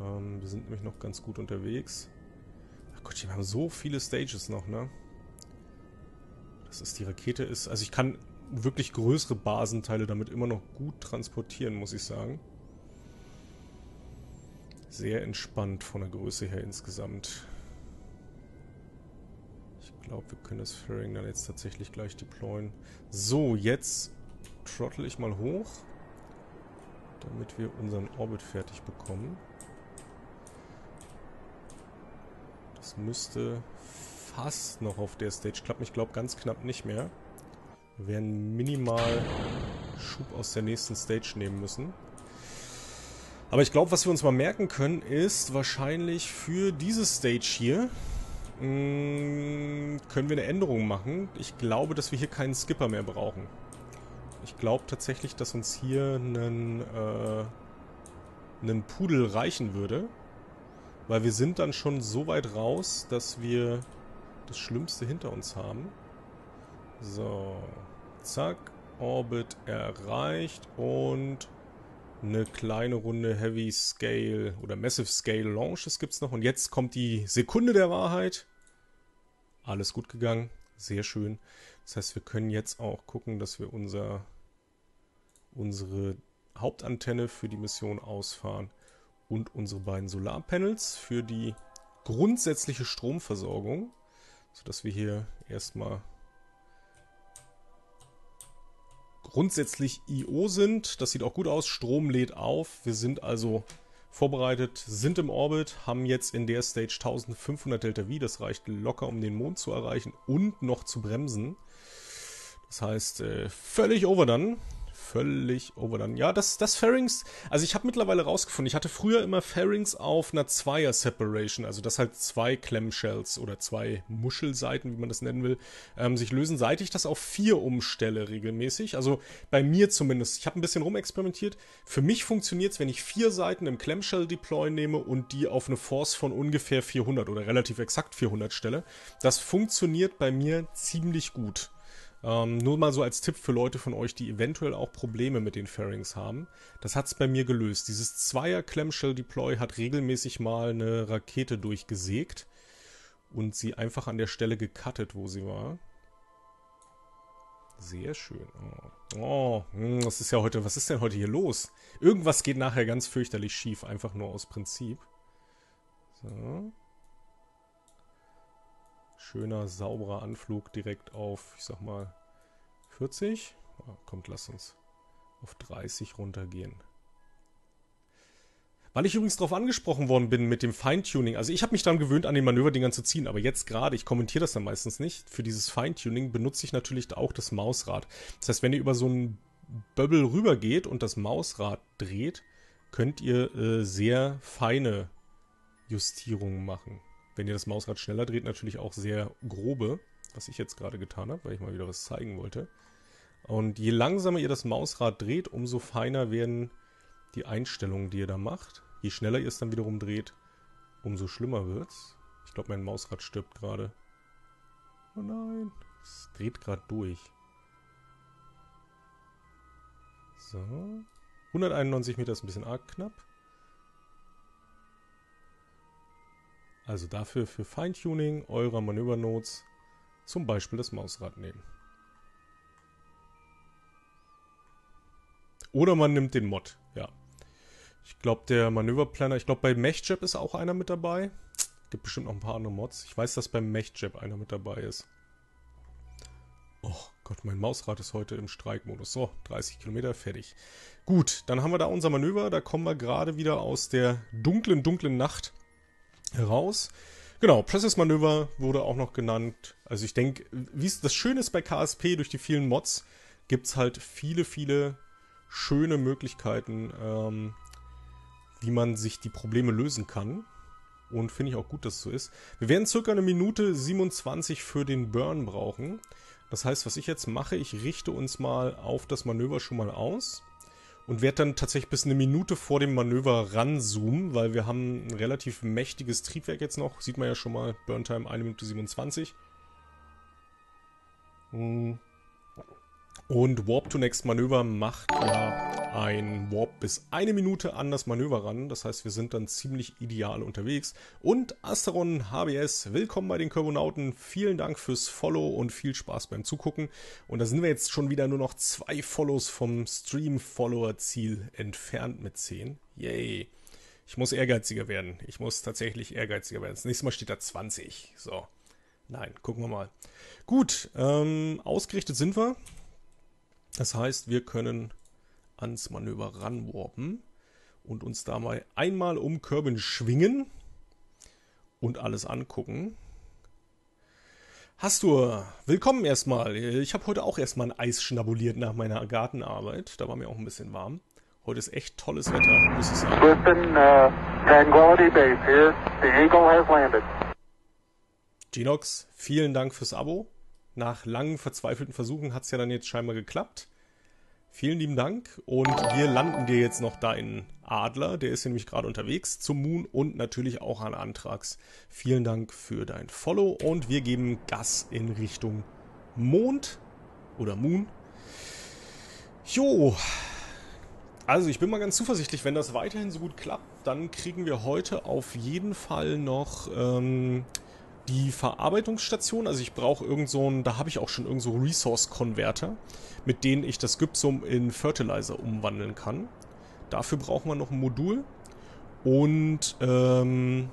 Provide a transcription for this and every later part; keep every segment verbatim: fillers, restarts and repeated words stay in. Ähm, wir sind nämlich noch ganz gut unterwegs. Ach Gott, wir haben so viele Stages noch, ne? Das ist die Rakete ist... Also ich kann wirklich größere Basenteile damit immer noch gut transportieren, muss ich sagen. Sehr entspannt von der Größe her insgesamt. Ich glaube, wir können das Fairing dann jetzt tatsächlich gleich deployen. So, jetzt trottle ich mal hoch, damit wir unseren Orbit fertig bekommen. Das müsste fast noch auf der Stage klappen. Ich glaube, ganz knapp nicht mehr. Wir werden minimal Schub aus der nächsten Stage nehmen müssen. Aber ich glaube, was wir uns mal merken können, ist wahrscheinlich für diese Stage hier... Können wir eine Änderung machen? Ich glaube, dass wir hier keinen Skipper mehr brauchen. Ich glaube tatsächlich, dass uns hier einen, äh, einen Pudel reichen würde. Weil wir sind dann schon so weit raus, dass wir das Schlimmste hinter uns haben. So, zack, Orbit erreicht und eine kleine Runde Heavy Scale oder Massive Scale Launches gibt es noch. Und jetzt kommt die Sekunde der Wahrheit. Alles gut gegangen. Sehr schön. Das heißt, wir können jetzt auch gucken, dass wir unser, unsere Hauptantenne für die Mission ausfahren und unsere beiden Solarpanels für die grundsätzliche Stromversorgung, sodass wir hier erstmal grundsätzlich I O sind. Das sieht auch gut aus. Strom lädt auf. Wir sind also vorbereitet, sind im Orbit, haben jetzt in der Stage eintausendfünfhundert Delta V. Das reicht locker, um den Mond zu erreichen und noch zu bremsen. Das heißt, äh, völlig overdone. Völlig overdone. Ja, das, das Fairings, also ich habe mittlerweile rausgefunden, ich hatte früher immer Fairings auf einer Zweier-Separation, also dass halt zwei Clamshells oder zwei Muschelseiten, wie man das nennen will, ähm, sich lösen, seit ich das auf vier umstelle regelmäßig. Also bei mir zumindest. Ich habe ein bisschen rumexperimentiert. Für mich funktioniert es, wenn ich vier Seiten im Clamshell-Deploy nehme und die auf eine Force von ungefähr vierhundert oder relativ exakt vierhundert stelle. Das funktioniert bei mir ziemlich gut. Ähm, nur mal so als Tipp für Leute von euch, die eventuell auch Probleme mit den Fairings haben. Das hat es bei mir gelöst. Dieses Zweier-Clamshell-Deploy hat regelmäßig mal eine Rakete durchgesägt und sie einfach an der Stelle gecuttet, wo sie war. Sehr schön. Oh, oh das ist ja heute, was ist denn heute hier los? Irgendwas geht nachher ganz fürchterlich schief, einfach nur aus Prinzip. So. Schöner, sauberer Anflug direkt auf, ich sag mal, vierzig. Oh, kommt, lass uns auf dreißig runtergehen. Weil ich übrigens darauf angesprochen worden bin mit dem Feintuning. Also ich habe mich daran gewöhnt, an den Manöverdingern zu ziehen. Aber jetzt gerade, ich kommentiere das dann meistens nicht, für dieses Feintuning benutze ich natürlich auch das Mausrad. Das heißt, wenn ihr über so einen Böbbel rüber geht und das Mausrad dreht, könnt ihr äh, sehr feine Justierungen machen. Wenn ihr das Mausrad schneller dreht, natürlich auch sehr grobe, was ich jetzt gerade getan habe, weil ich mal wieder was zeigen wollte. Und je langsamer ihr das Mausrad dreht, umso feiner werden die Einstellungen, die ihr da macht. Je schneller ihr es dann wiederum dreht, umso schlimmer wird's. Ich glaube, mein Mausrad stirbt gerade. Oh nein, es dreht gerade durch. So, hunderteinundneunzig Meter ist ein bisschen arg knapp. Also dafür für Feintuning eurer Manövernotes zum Beispiel das Mausrad nehmen. Oder man nimmt den Mod, ja. Ich glaube, der Manöverplaner, ich glaube, bei MechJeb ist auch einer mit dabei. Gibt bestimmt noch ein paar andere Mods. Ich weiß, dass beim MechJeb einer mit dabei ist. Och Gott, mein Mausrad ist heute im Streikmodus. So, dreißig Kilometer, fertig. Gut, dann haben wir da unser Manöver. Da kommen wir gerade wieder aus der dunklen, dunklen Nacht heraus. Genau, Process Manöver wurde auch noch genannt. Also ich denke, wie es das Schöne ist bei K S P, durch die vielen Mods gibt es halt viele, viele schöne Möglichkeiten, ähm, wie man sich die Probleme lösen kann. Und finde ich auch gut, dass es so ist. Wir werden circa eine Minute siebenundzwanzig für den Burn brauchen. Das heißt, was ich jetzt mache, ich richte uns mal auf das Manöver schon mal aus. Und werde dann tatsächlich bis eine Minute vor dem Manöver ranzoomen, weil wir haben ein relativ mächtiges Triebwerk jetzt noch. Sieht man ja schon mal, Burntime eine Minute siebenundzwanzig. Und Warp to Next Manöver macht ja ein Warp bis eine Minute an das Manöver ran. Das heißt, wir sind dann ziemlich ideal unterwegs. Und Asteron H B S, willkommen bei den Kerbonauten. Vielen Dank fürs Follow und viel Spaß beim Zugucken. Und da sind wir jetzt schon wieder nur noch zwei Follows vom Stream-Follower-Ziel entfernt mit zehn. Yay. Ich muss ehrgeiziger werden. Ich muss tatsächlich ehrgeiziger werden. Das nächste Mal steht da zwanzig. So. Nein, gucken wir mal. Gut, ähm, ausgerichtet sind wir. Das heißt, wir können ans Manöver ranwarpen und uns dabei einmal um Körben schwingen und alles angucken. Hastur, willkommen erstmal. Ich habe heute auch erstmal ein Eis schnabuliert nach meiner Gartenarbeit. Da war mir auch ein bisschen warm. Heute ist echt tolles Wetter, muss ich sagen. Griffin, uh, Tranquility Base here. The Eagle has landed. Genox, vielen Dank fürs Abo. Nach langen, verzweifelten Versuchen hat es ja dann jetzt scheinbar geklappt. Vielen lieben Dank. Und wir landen dir jetzt noch deinen Adler. Der ist nämlich gerade unterwegs zum Moon und natürlich auch an Antrax. Vielen Dank für dein Follow. Und wir geben Gas in Richtung Mond oder Moon. Jo. Also ich bin mal ganz zuversichtlich, wenn das weiterhin so gut klappt, dann kriegen wir heute auf jeden Fall noch... Ähm, die Verarbeitungsstation, also ich brauche irgend so einen, da habe ich auch schon irgend so Resource-Konverter, mit denen ich das Gypsum in Fertilizer umwandeln kann. Dafür brauchen wir noch ein Modul. Und, ähm...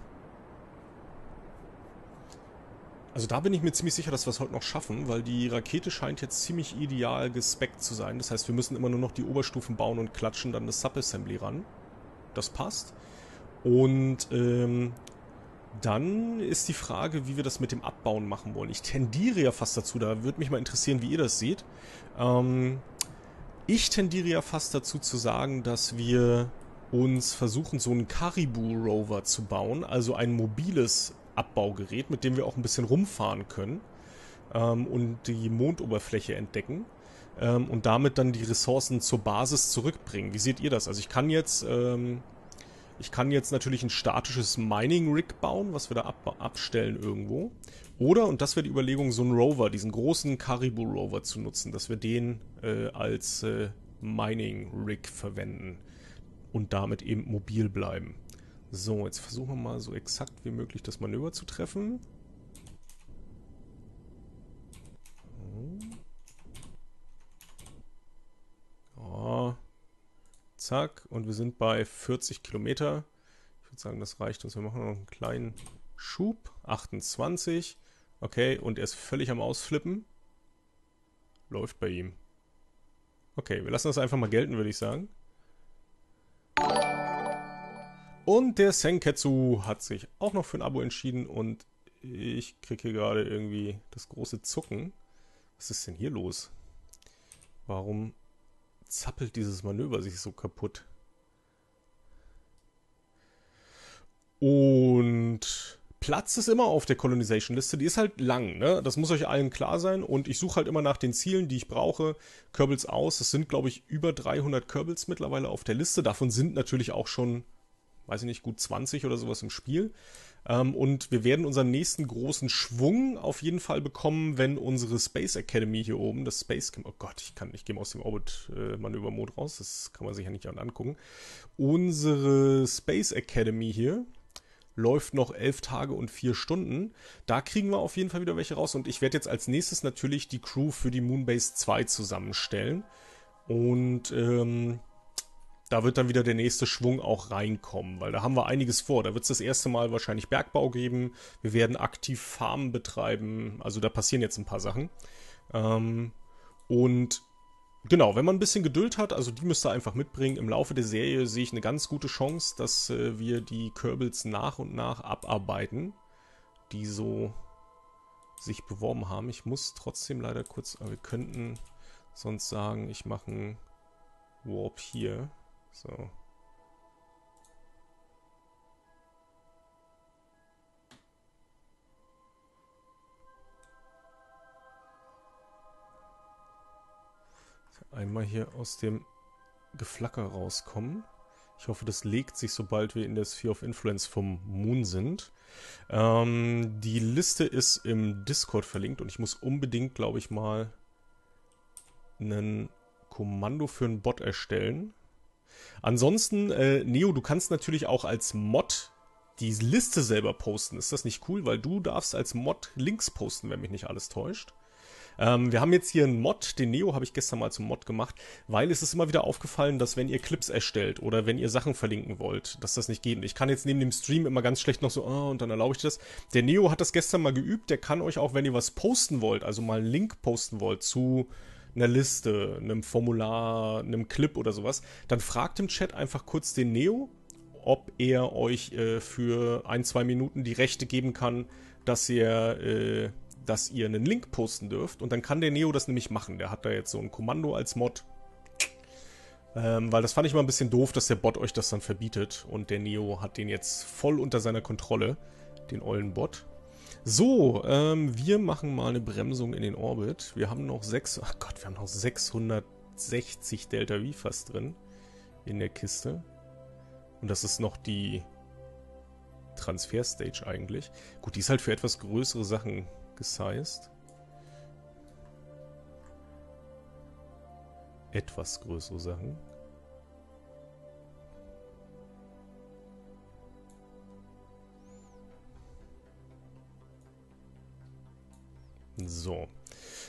also da bin ich mir ziemlich sicher, dass wir es heute noch schaffen, weil die Rakete scheint jetzt ziemlich ideal gespeckt zu sein. Das heißt, wir müssen immer nur noch die Oberstufen bauen und klatschen dann das Subassembly ran. Das passt. Und, ähm... dann ist die Frage, wie wir das mit dem Abbauen machen wollen. Ich tendiere ja fast dazu, da würde mich mal interessieren, wie ihr das seht. Ähm, ich tendiere ja fast dazu zu sagen, dass wir uns versuchen, so einen Caribou-Rover zu bauen. Also ein mobiles Abbaugerät, mit dem wir auch ein bisschen rumfahren können ähm, und die Mondoberfläche entdecken. Ähm, und damit dann die Ressourcen zur Basis zurückbringen. Wie seht ihr das? Also ich kann jetzt... Ähm, Ich kann jetzt natürlich ein statisches Mining-Rig bauen, was wir da ab abstellen irgendwo. Oder, und das wäre die Überlegung, so einen Rover, diesen großen Caribou-Rover zu nutzen, dass wir den äh, als äh, Mining-Rig verwenden und damit eben mobil bleiben. So, jetzt versuchen wir mal so exakt wie möglich das Manöver zu treffen. Ja. Zack, und wir sind bei vierzig Kilometer. Ich würde sagen, das reicht uns. Wir machen noch einen kleinen Schub. achtundzwanzig. Okay, und er ist völlig am Ausflippen. Läuft bei ihm. Okay, wir lassen das einfach mal gelten, würde ich sagen. Und der Senketsu hat sich auch noch für ein Abo entschieden. Und ich kriege hier gerade irgendwie das große Zucken. Was ist denn hier los? Warum... zappelt dieses Manöver sich so kaputt? Und Platz ist immer auf der Colonization-Liste. Die ist halt lang, ne? Das muss euch allen klar sein. Und ich suche halt immer nach den Zielen, die ich brauche. Kerbals aus. Das sind, glaube ich, über dreihundert Kerbals mittlerweile auf der Liste. Davon sind natürlich auch schon, weiß ich nicht, gut zwanzig oder sowas im Spiel. Und wir werden unseren nächsten großen Schwung auf jeden Fall bekommen, wenn unsere Space Academy hier oben, das Space Camp, oh Gott, ich kann, ich gehe mal aus dem Orbit-Manöver-Mode äh, raus, das kann man sich ja nicht angucken. Unsere Space Academy hier läuft noch elf Tage und vier Stunden. Da kriegen wir auf jeden Fall wieder welche raus und ich werde jetzt als nächstes natürlich die Crew für die Moonbase zwei zusammenstellen. Und, ähm... da wird dann wieder der nächste Schwung auch reinkommen, weil da haben wir einiges vor. Da wird es das erste Mal wahrscheinlich Bergbau geben. Wir werden aktiv Farmen betreiben. Also da passieren jetzt ein paar Sachen. Ähm, und genau, wenn man ein bisschen Geduld hat, also die müsst ihr einfach mitbringen. Im Laufe der Serie sehe ich eine ganz gute Chance, dass äh, wir die Kerbals nach und nach abarbeiten, die so sich beworben haben. Ich muss trotzdem leider kurz, aber wir könnten sonst sagen, ich mache einen Warp hier. So. Einmal hier aus dem Geflacker rauskommen. Ich hoffe, das legt sich, sobald wir in der Sphere of Influence vom Moon sind. Ähm, die Liste ist im Discord verlinkt und ich muss unbedingt, glaube ich, mal ein Kommando für einen Bot erstellen. Ansonsten, äh, Neo, du kannst natürlich auch als Mod die Liste selber posten. Ist das nicht cool? Weil du darfst als Mod Links posten, wenn mich nicht alles täuscht. Ähm, wir haben jetzt hier einen Mod, den Neo habe ich gestern mal zum Mod gemacht, weil es ist immer wieder aufgefallen, dass wenn ihr Clips erstellt oder wenn ihr Sachen verlinken wollt, dass das nicht geht. Ich kann jetzt neben dem Stream immer ganz schlecht noch so, oh, und dann erlaube ich das. Der Neo hat das gestern mal geübt, der kann euch auch, wenn ihr was posten wollt, also mal einen Link posten wollt zu einer Liste, einem Formular, einem Clip oder sowas, dann fragt im Chat einfach kurz den Neo, ob er euch äh, für ein, zwei Minuten die Rechte geben kann, dass ihr... Äh, dass ihr einen Link posten dürft. Und dann kann der Neo das nämlich machen. Der hat da jetzt so ein Kommando als Mod. Ähm, weil das fand ich mal ein bisschen doof, dass der Bot euch das dann verbietet. Und der Neo hat den jetzt voll unter seiner Kontrolle. Den ollen Bot. So, ähm, wir machen mal eine Bremsung in den Orbit. Wir haben noch sechs... Ach Gott, wir haben noch sechshundertsechzig Delta V fast drin. In der Kiste. Und das ist noch die Transfer-Stage eigentlich. Gut, die ist halt für etwas größere Sachen... gesized. Etwas größere Sachen. So.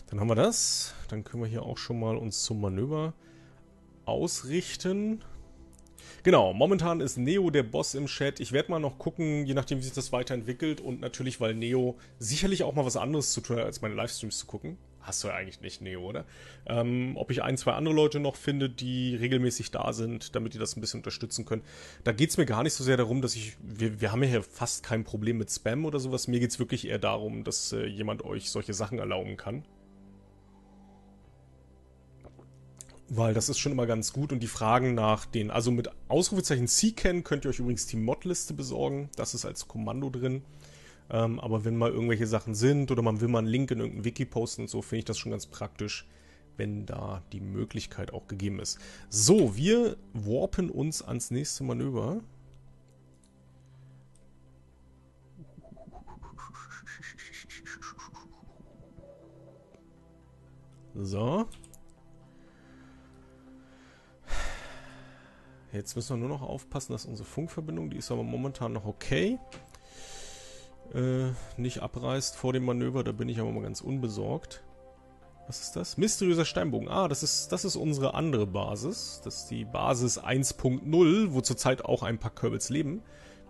Dann haben wir das. Dann können wir hier auch schon mal uns zum Manöver ausrichten. Genau, momentan ist Neo der Boss im Chat. Ich werde mal noch gucken, je nachdem, wie sich das weiterentwickelt. Und natürlich, weil Neo sicherlich auch mal was anderes zu tun hat, als meine Livestreams zu gucken. Hast du ja eigentlich nicht, Neo, oder? Ähm, ob ich ein, zwei andere Leute noch finde, die regelmäßig da sind, damit die das ein bisschen unterstützen können. Da geht es mir gar nicht so sehr darum, dass ich... Wir, wir haben ja hier fast kein Problem mit Spam oder sowas. Mir geht es wirklich eher darum, dass äh, jemand euch solche Sachen erlauben kann. Weil das ist schon immer ganz gut und die Fragen nach den, also mit Ausrufezeichen C C A N könnt ihr euch übrigens die Modliste besorgen, das ist als Kommando drin, ähm, aber wenn mal irgendwelche Sachen sind oder man will mal einen Link in irgendein Wiki posten und so, finde ich das schon ganz praktisch, wenn da die Möglichkeit auch gegeben ist. So, wir warpen uns ans nächste Manöver. So. Jetzt müssen wir nur noch aufpassen, dass unsere Funkverbindung, die ist aber momentan noch okay, äh, nicht abreißt vor dem Manöver, da bin ich aber mal ganz unbesorgt. Was ist das? Mysteriöser Steinbogen. Ah, das ist, das ist unsere andere Basis. Das ist die Basis eins punkt null, wo zurzeit auch ein paar Kerbals leben.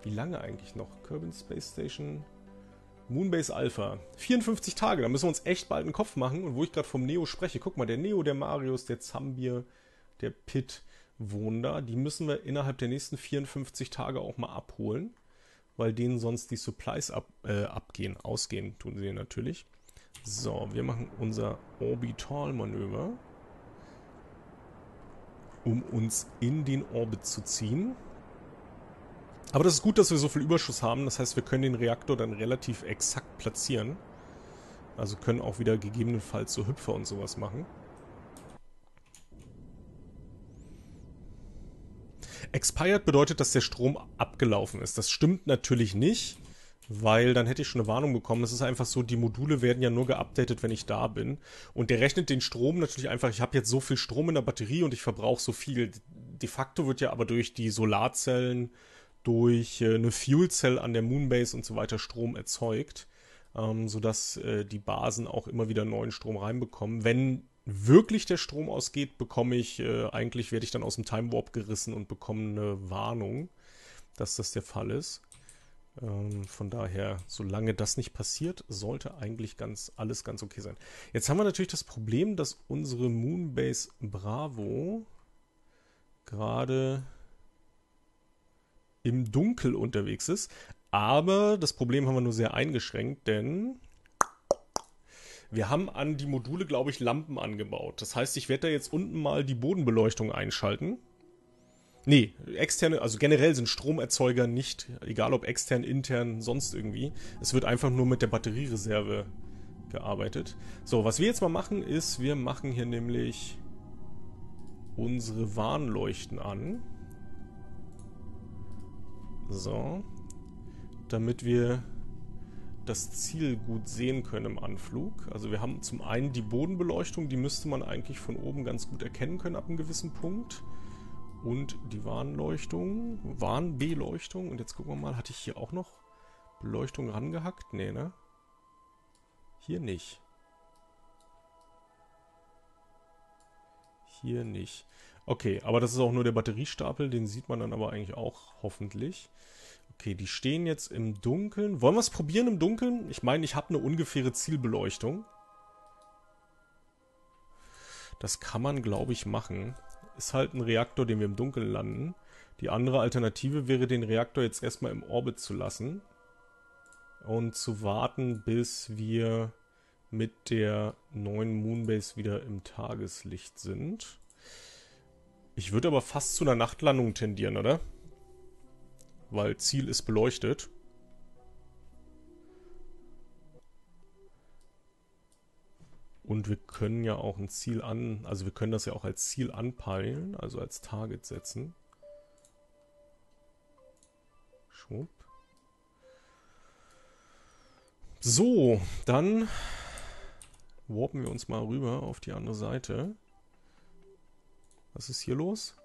Wie lange eigentlich noch? Kerbal Space Station... Moonbase Alpha. vierundfünfzig Tage, da müssen wir uns echt bald einen Kopf machen. Und wo ich gerade vom Neo spreche, guck mal, der Neo, der Marius, der Zambier, der Pit... wohnen da. Die müssen wir innerhalb der nächsten vierundfünfzig Tage auch mal abholen, weil denen sonst die Supplies ab, äh, abgehen, ausgehen, tun sie natürlich. So, wir machen unser Orbitalmanöver, um uns in den Orbit zu ziehen. Aber das ist gut, dass wir so viel Überschuss haben, das heißt, wir können den Reaktor dann relativ exakt platzieren. Also können auch wieder gegebenenfalls so Hüpfer und sowas machen. Expired bedeutet, dass der Strom abgelaufen ist. Das stimmt natürlich nicht, weil dann hätte ich schon eine Warnung bekommen. Es ist einfach so, die Module werden ja nur geupdatet, wenn ich da bin. Und der rechnet den Strom natürlich einfach, ich habe jetzt so viel Strom in der Batterie und ich verbrauche so viel. De facto wird ja aber durch die Solarzellen, durch eine Fuelcell an der Moonbase und so weiter Strom erzeugt, ähm, sodass äh, die Basen auch immer wieder neuen Strom reinbekommen. Wenn wirklich der Strom ausgeht, bekomme ich, äh, eigentlich werde ich dann aus dem Time Warp gerissen und bekomme eine Warnung, dass das der Fall ist. Ähm, von daher, solange das nicht passiert, sollte eigentlich ganz alles ganz okay sein. Jetzt haben wir natürlich das Problem, dass unsere Moonbase Bravo gerade im Dunkel unterwegs ist. Aber das Problem haben wir nur sehr eingeschränkt, denn... wir haben an die Module, glaube ich, Lampen angebaut. Das heißt, ich werde da jetzt unten mal die Bodenbeleuchtung einschalten. Nee, externe, also generell sind Stromerzeuger nicht, egal ob extern, intern, sonst irgendwie. Es wird einfach nur mit der Batteriereserve gearbeitet. So, was wir jetzt mal machen ist, wir machen hier nämlich unsere Warnleuchten an. So. Damit wir das Ziel gut sehen können im Anflug. Also wir haben zum einen die Bodenbeleuchtung, die müsste man eigentlich von oben ganz gut erkennen können ab einem gewissen Punkt. Und die Warnleuchtung, Warnbeleuchtung. Und jetzt gucken wir mal, hatte ich hier auch noch Beleuchtung rangehackt? Nee, ne? Hier nicht. Hier nicht. Okay, aber das ist auch nur der Batteriestapel, den sieht man dann aber eigentlich auch, hoffentlich. Okay, die stehen jetzt im Dunkeln. Wollen wir es probieren im Dunkeln? Ich meine, ich habe eine ungefähre Zielbeleuchtung. Das kann man, glaube ich, machen. Ist halt ein Reaktor, den wir im Dunkeln landen. Die andere Alternative wäre, den Reaktor jetzt erstmal im Orbit zu lassen. Und zu warten, bis wir mit der neuen Moonbase wieder im Tageslicht sind. Ich würde aber fast zu einer Nachtlandung tendieren, oder? Weil Ziel ist beleuchtet. Und wir können ja auch ein Ziel an... Also wir können das ja auch als Ziel anpeilen, also als Target setzen. Schwupp. So, dann warpen wir uns mal rüber auf die andere Seite. Was ist hier los?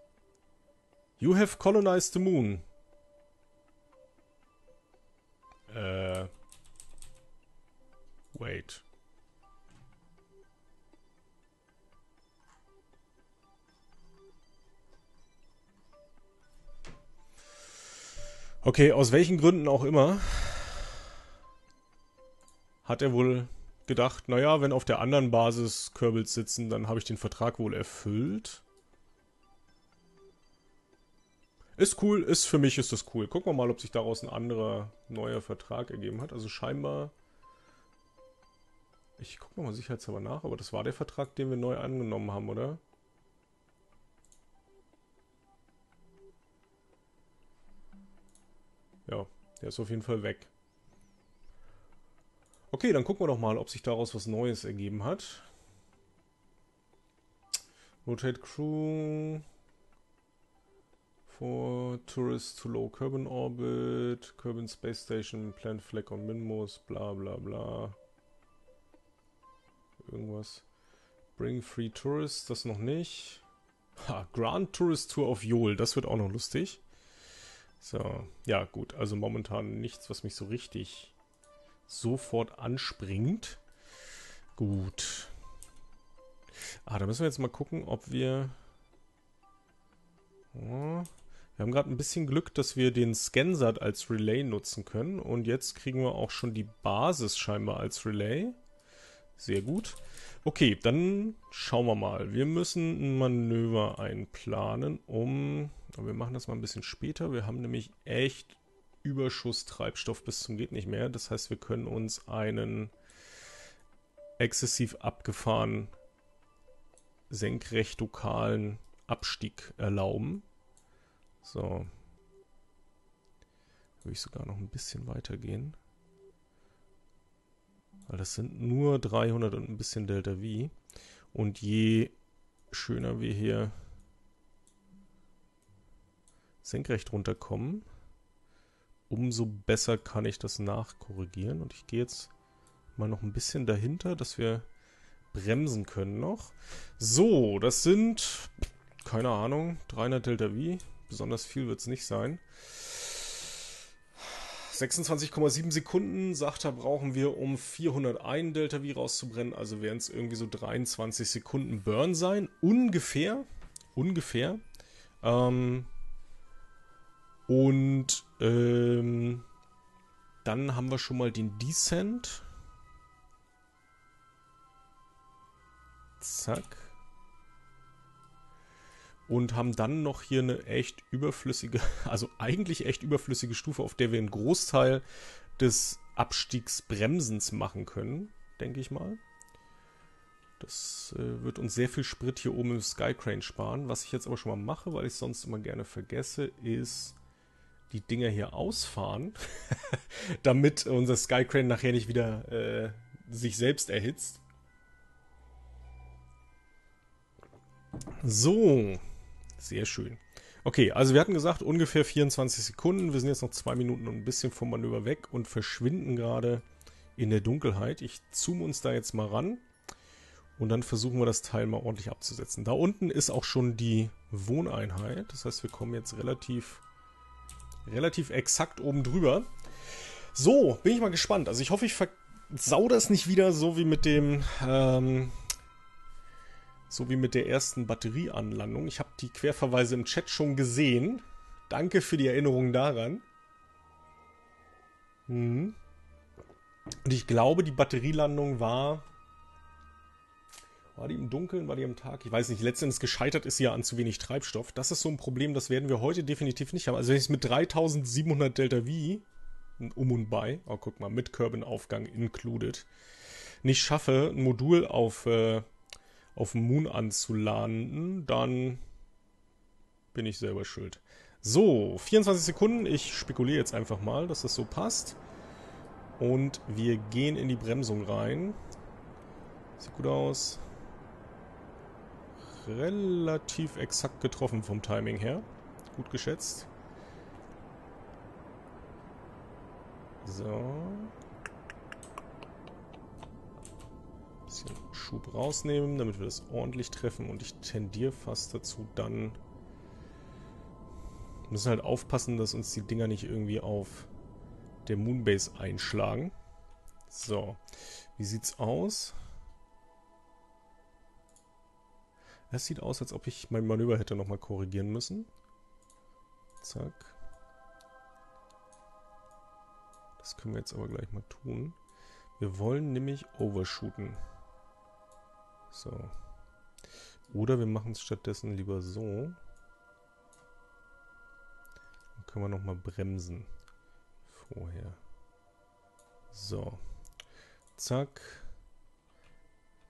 You have colonized the moon. Äh. Wait. Okay, aus welchen Gründen auch immer hat er wohl gedacht, naja, wenn auf der anderen Basis Kerbals sitzen, dann habe ich den Vertrag wohl erfüllt. Ist cool, ist für mich ist das cool. Gucken wir mal, ob sich daraus ein anderer, neuer Vertrag ergeben hat. Also scheinbar... Ich gucke nochmal sicherheitshalber nach, aber das war der Vertrag, den wir neu angenommen haben, oder? Ja, der ist auf jeden Fall weg. Okay, dann gucken wir doch mal, ob sich daraus was Neues ergeben hat. Rotate Crew... For tourists to low Kerbin orbit, Kerbin Space Station, plant flag on Minmos, bla bla bla. Irgendwas. Bring free tourists, das noch nicht. Ha, Grand Tourist Tour auf Yol, das wird auch noch lustig. So, ja gut, also momentan nichts, was mich so richtig sofort anspringt. Gut. Ah, da müssen wir jetzt mal gucken, ob wir... Ja. Wir haben gerade ein bisschen Glück, dass wir den Scansat als Relay nutzen können. Und jetzt kriegen wir auch schon die Basis scheinbar als Relay. Sehr gut. Okay, dann schauen wir mal. Wir müssen ein Manöver einplanen, um... Aber wir machen das mal ein bisschen später. Wir haben nämlich echt Überschuss-Treibstoff bis zum geht nicht mehr. Das heißt, wir können uns einen exzessiv abgefahren senkrechtokalen Abstieg erlauben. So. Würde ich sogar noch ein bisschen weiter gehen. Weil das sind nur dreihundert und ein bisschen Delta V. Und je schöner wir hier senkrecht runterkommen, umso besser kann ich das nachkorrigieren. Und ich gehe jetzt mal noch ein bisschen dahinter, dass wir bremsen können noch. So, das sind... Keine Ahnung, dreihundert Delta V. Besonders viel wird es nicht sein. sechsundzwanzig Komma sieben Sekunden, sagt er, brauchen wir, um vierhunderteins Delta V rauszubrennen. Also werden es irgendwie so dreiundzwanzig Sekunden Burn sein. Ungefähr. Ungefähr. Ähm, und ähm, dann haben wir schon mal den Descent. Zack. Und haben dann noch hier eine echt überflüssige, also eigentlich echt überflüssige Stufe, auf der wir einen Großteil des Abstiegsbremsens machen können, denke ich mal. Das äh, wird uns sehr viel Sprit hier oben im Skycrane sparen. Was ich jetzt aber schon mal mache, weil ich es sonst immer gerne vergesse, ist die Dinger hier ausfahren, damit unser Skycrane nachher nicht wieder äh, sich selbst erhitzt. So... Sehr schön. Okay, also wir hatten gesagt, ungefähr vierundzwanzig Sekunden. Wir sind jetzt noch zwei Minuten und ein bisschen vom Manöver weg und verschwinden gerade in der Dunkelheit. Ich zoome uns da jetzt mal ran und dann versuchen wir das Teil mal ordentlich abzusetzen. Da unten ist auch schon die Wohneinheit. Das heißt, wir kommen jetzt relativ, relativ exakt oben drüber. So, bin ich mal gespannt. Also ich hoffe, ich versau das nicht wieder so wie mit dem... Ähm, so wie mit der ersten Batterieanlandung. Ich habe die Querverweise im Chat schon gesehen. Danke für die Erinnerung daran. Mhm. Und ich glaube, die Batterielandung war... War die im Dunkeln, war die am Tag? Ich weiß nicht. Letztendlich gescheitert ist sie ja an zu wenig Treibstoff. Das ist so ein Problem, das werden wir heute definitiv nicht haben. Also wenn ich es mit dreitausendsiebenhundert Delta V um und bei, oh guck mal, mit Körbenaufgang included, nicht schaffe, ein Modul auf... Äh, auf dem Moon anzulanden, dann bin ich selber schuld. So, vierundzwanzig Sekunden. Ich spekuliere jetzt einfach mal, dass das so passt. Und wir gehen in die Bremsung rein. Sieht gut aus. Relativ exakt getroffen vom Timing her. Gut geschätzt. So. Bisschen Schub rausnehmen, damit wir das ordentlich treffen, und ich tendiere fast dazu, dann wir müssen halt aufpassen, dass uns die Dinger nicht irgendwie auf der Moonbase einschlagen. So, wie sieht's aus? Es sieht aus, als ob ich mein Manöver hätte nochmal korrigieren müssen. Zack. Das können wir jetzt aber gleich mal tun. Wir wollen nämlich overshooten. So. Oder wir machen es stattdessen lieber so. Dann können wir nochmal bremsen. Vorher. So. Zack.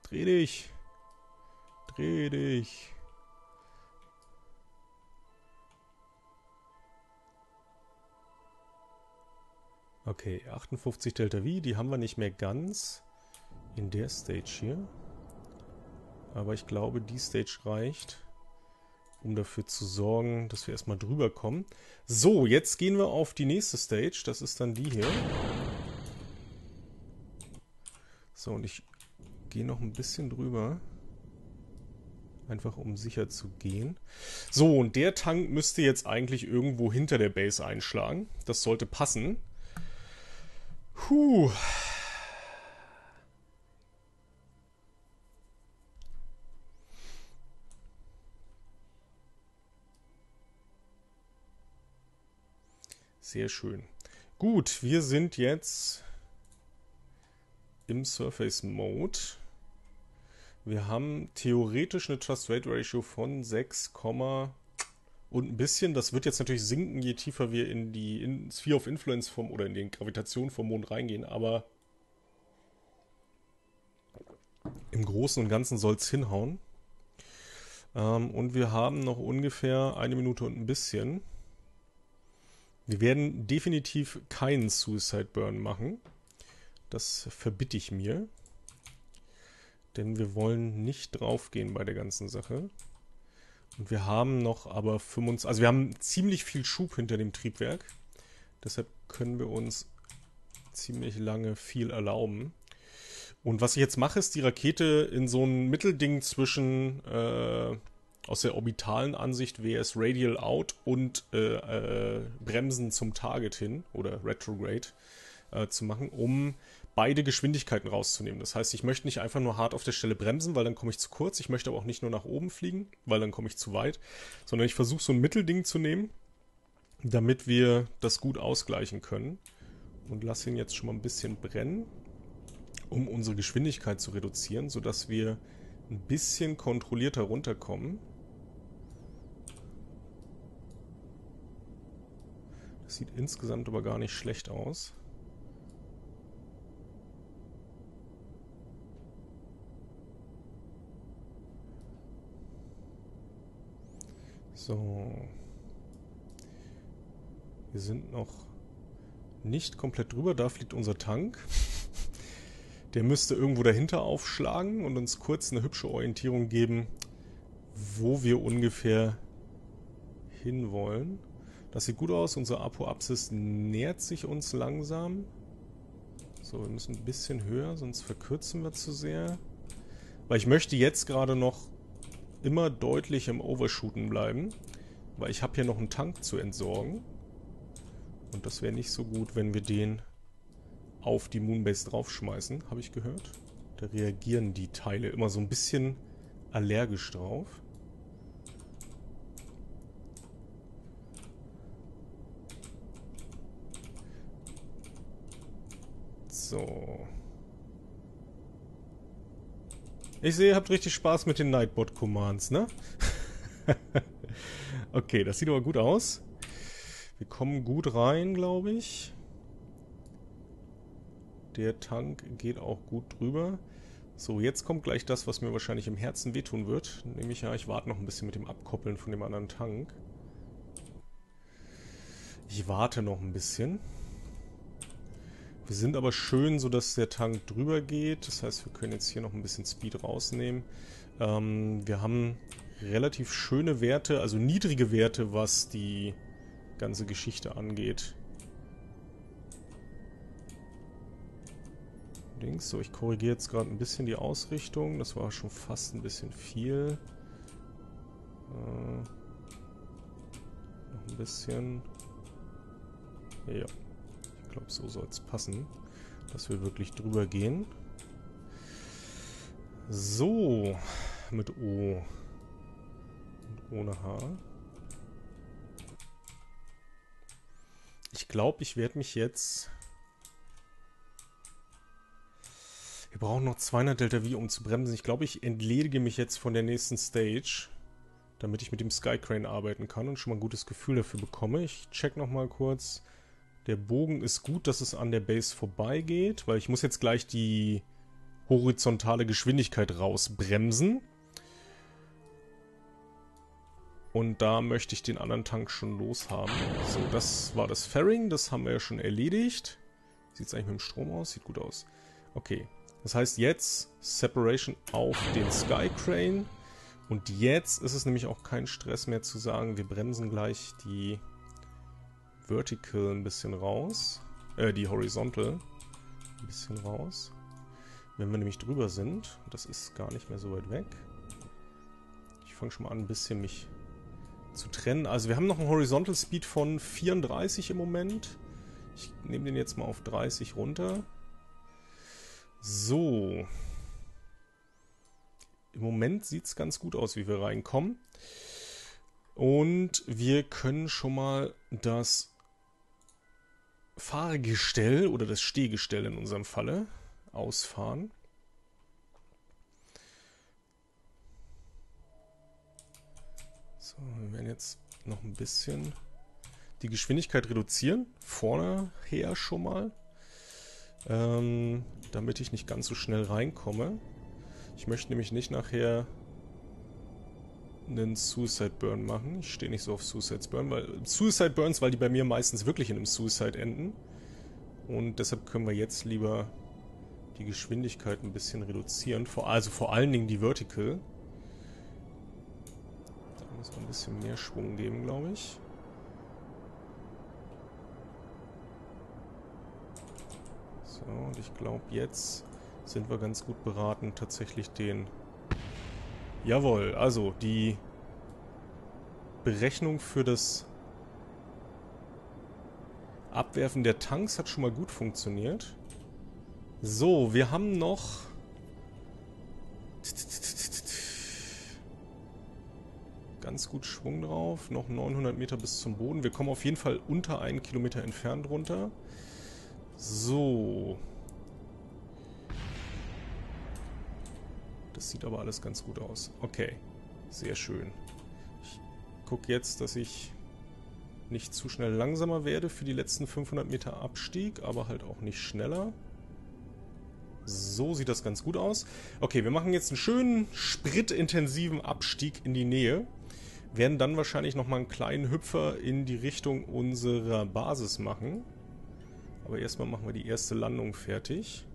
Dreh dich. Dreh dich. Okay, achtundfünfzig Delta V, die haben wir nicht mehr ganz in der Stage hier. Aber ich glaube, die Stage reicht, um dafür zu sorgen, dass wir erstmal drüber kommen. So, jetzt gehen wir auf die nächste Stage. Das ist dann die hier. So, und ich gehe noch ein bisschen drüber. Einfach um sicher zu gehen. So, und der Tank müsste jetzt eigentlich irgendwo hinter der Base einschlagen. Das sollte passen. Puh. Sehr schön. Gut, wir sind jetzt im Surface Mode. Wir haben theoretisch eine Thrust-Weight-Ratio von sechs, und ein bisschen. Das wird jetzt natürlich sinken, je tiefer wir in die in Sphere of Influence vom, oder in die Gravitation vom Mond reingehen. Aber im Großen und Ganzen soll es hinhauen. Ähm, und wir haben noch ungefähr eine Minute und ein bisschen. Wir werden definitiv keinen Suicide Burn machen. Das verbitte ich mir. Denn wir wollen nicht draufgehen bei der ganzen Sache. Und wir haben noch aber fünfundzwanzig, also wir haben ziemlich viel Schub hinter dem Triebwerk. Deshalb können wir uns ziemlich lange viel erlauben. Und was ich jetzt mache, ist die Rakete in so ein Mittelding zwischen, äh, aus der orbitalen Ansicht wäre es Radial Out und äh, äh, Bremsen zum Target hin oder Retrograde äh, zu machen, um beide Geschwindigkeiten rauszunehmen. Das heißt, ich möchte nicht einfach nur hart auf der Stelle bremsen, weil dann komme ich zu kurz. Ich möchte aber auch nicht nur nach oben fliegen, weil dann komme ich zu weit. Sondern ich versuche, so ein Mittelding zu nehmen, damit wir das gut ausgleichen können. Und lasse ihn jetzt schon mal ein bisschen brennen, um unsere Geschwindigkeit zu reduzieren, sodass wir ein bisschen kontrollierter runterkommen. Das sieht insgesamt aber gar nicht schlecht aus. So, wir sind noch nicht komplett drüber, da fliegt unser Tank. Der müsste irgendwo dahinter aufschlagen und uns kurz eine hübsche Orientierung geben, wo wir ungefähr hinwollen. Das sieht gut aus, unsere Apoapsis nähert sich uns langsam. So, wir müssen ein bisschen höher, sonst verkürzen wir zu sehr. Weil ich möchte jetzt gerade noch immer deutlich im Overshooten bleiben. Weil ich habe hier noch einen Tank zu entsorgen. Und das wäre nicht so gut, wenn wir den auf die Moonbase draufschmeißen, habe ich gehört. Da reagieren die Teile immer so ein bisschen allergisch drauf. So. Ich sehe, ihr habt richtig Spaß mit den Nightbot-Commands, ne? Okay, das sieht aber gut aus. Wir kommen gut rein, glaube ich. Der Tank geht auch gut drüber. So, jetzt kommt gleich das, was mir wahrscheinlich im Herzen wehtun wird. Nämlich, ja, ich warte noch ein bisschen mit dem Abkoppeln von dem anderen Tank. Ich warte noch ein bisschen. Wir sind aber schön, sodass der Tank drüber geht. Das heißt, wir können jetzt hier noch ein bisschen Speed rausnehmen. Ähm, wir haben relativ schöne Werte, also niedrige Werte, was die ganze Geschichte angeht. Links. So, ich korrigiere jetzt gerade ein bisschen die Ausrichtung. Das war schon fast ein bisschen viel. Äh, noch ein bisschen. Ja. Ich glaube, so soll es passen, dass wir wirklich drüber gehen. So. Mit O. Und ohne H. Ich glaube, ich werde mich jetzt... Wir brauchen noch zweihundert Delta V, um zu bremsen. Ich glaube, ich entledige mich jetzt von der nächsten Stage, damit ich mit dem Skycrane arbeiten kann und schon mal ein gutes Gefühl dafür bekomme. Ich check nochmal kurz. Der Bogen ist gut, dass es an der Base vorbeigeht, weil ich muss jetzt gleich die horizontale Geschwindigkeit rausbremsen. Und da möchte ich den anderen Tank schon loshaben. So, das war das Fairing, das haben wir ja schon erledigt. Sieht es eigentlich mit dem Strom aus? Sieht gut aus. Okay, das heißt jetzt Separation auf den Skycrane. Und jetzt ist es nämlich auch kein Stress mehr zu sagen, wir bremsen gleich die Vertical ein bisschen raus. Äh, die Horizontal ein bisschen raus. Wenn wir nämlich drüber sind, das ist gar nicht mehr so weit weg. Ich fange schon mal an, ein bisschen mich... zu trennen. Also wir haben noch einen Horizontal Speed von vierunddreißig im Moment. Ich nehme den jetzt mal auf dreißig runter. So. Im Moment sieht es ganz gut aus, wie wir reinkommen. Und wir können schon mal das Fahrgestell oder das Stehgestell in unserem Falle ausfahren. So, wir werden jetzt noch ein bisschen die Geschwindigkeit reduzieren, vorne her schon mal, ähm, damit ich nicht ganz so schnell reinkomme. Ich möchte nämlich nicht nachher einen Suicide Burn machen. Ich stehe nicht so auf Suicide Burn, weil Suicide Burns, weil die bei mir meistens wirklich in einem Suicide enden. Und deshalb können wir jetzt lieber die Geschwindigkeit ein bisschen reduzieren, vor, also vor allen Dingen die Vertical. Muss ein bisschen mehr Schwung geben, glaube ich. So, und ich glaube, jetzt sind wir ganz gut beraten, tatsächlich den... Jawohl, also die Berechnung für das Abwerfen der Tanks hat schon mal gut funktioniert. So, wir haben noch... Ganz gut Schwung drauf. Noch neunhundert Meter bis zum Boden. Wir kommen auf jeden Fall unter einen Kilometer entfernt runter. So. Das sieht aber alles ganz gut aus. Okay. Sehr schön. Ich gucke jetzt, dass ich nicht zu schnell langsamer werde für die letzten fünfhundert Meter Abstieg, aber halt auch nicht schneller. So sieht das ganz gut aus. Okay, wir machen jetzt einen schönen spritintensiven Abstieg in die Nähe. Werden dann wahrscheinlich nochmal einen kleinen Hüpfer in die Richtung unserer Basis machen. Aber erstmal machen wir die erste Landung fertig.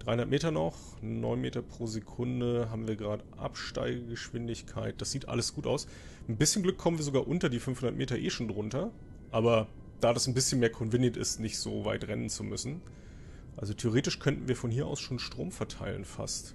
dreihundert Meter noch, neun Meter pro Sekunde haben wir gerade Absteigegeschwindigkeit. Das sieht alles gut aus. Ein bisschen Glück kommen wir sogar unter die fünfhundert Meter eh schon drunter. Aber da das ein bisschen mehr convenient ist, nicht so weit rennen zu müssen, Also theoretisch könnten wir von hier aus schon Strom verteilen fast.